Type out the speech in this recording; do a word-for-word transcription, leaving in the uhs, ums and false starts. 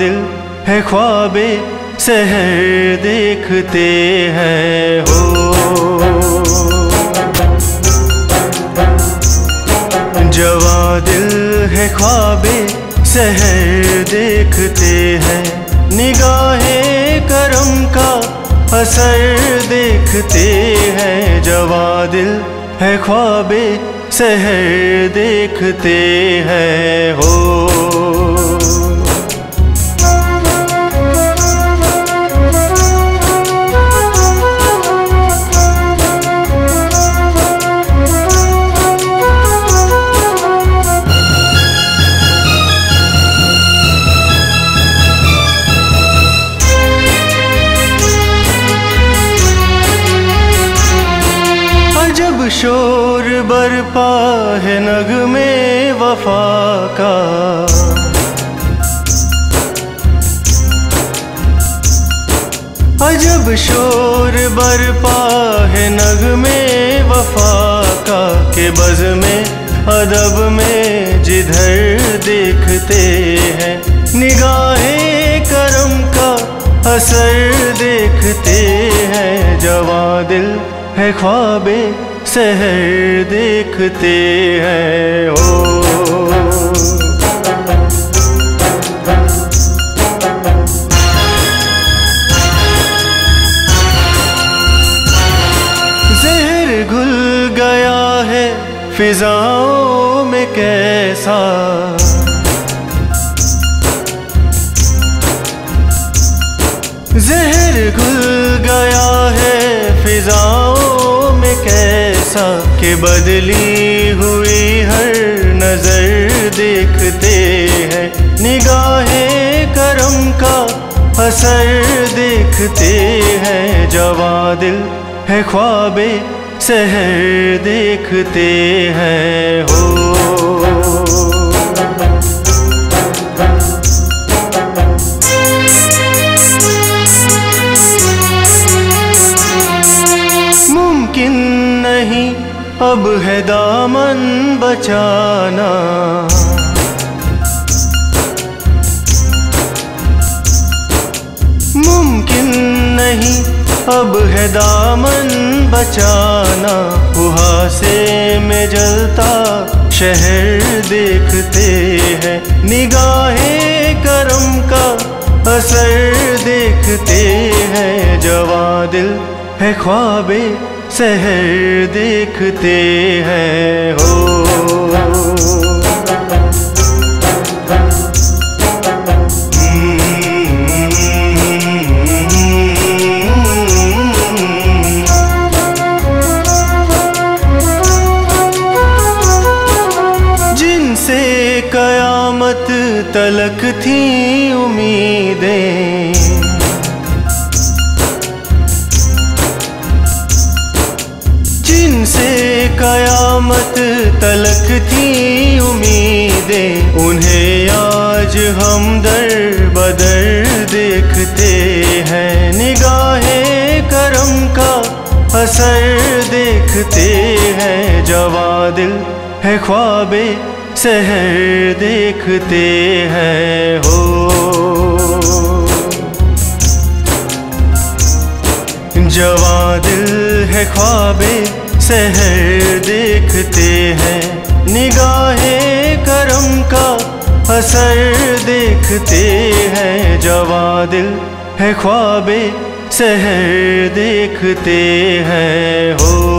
दिल है ख्वाबे सहर देखते हैं हो, जवा दिल है ख्वाबे सहर देखते हैं, निगाहें करम का असर देखते हैं। जवा दिल है ख्वाबे सहर देखते हैं हो। शोर बरपा है नगमे वफा का, अजब शोर बरपा है नगमे वफा का, के बज में अदब में जिधर देखते हैं, निगाहें करम का असर देखते हैं। जवां दिल है ख्वाबे सहर देखते हैं हो, जहर घुल गया है फिजाओं में कैसा, जहर घुल गया है फिजाओं में कैसा, के बदली हुई हर नजर देखते हैं, निगाहें करम का असर देखते हैं। जवां दिल है ख्वाबे सहर देखते हैं हो। नहीं अब है दामन बचाना, मुमकिन नहीं अब है दामन बचाना, कुहासे में जलता शहर देखते हैं, निगाहें करम का असर देखते हैं। जवां दिल है ख्वाबे सहर देखते हैं हो। जिनसे कयामत तलक थी उम्मीदें, जिनसे कयामत तलक थी उम्मीदें, उन्हें आज हम दर बदर देखते हैं, निगाहें करम का असर देखते हैं। जवां दिल है ख्वाबे सहर देखते हैं हो, जवां दिल है ख्वाबे सहर देखते हैं, निगाहें करम का असर देखते हैं। जवां दिल है ख्वाबे सहर देखते हैं हो।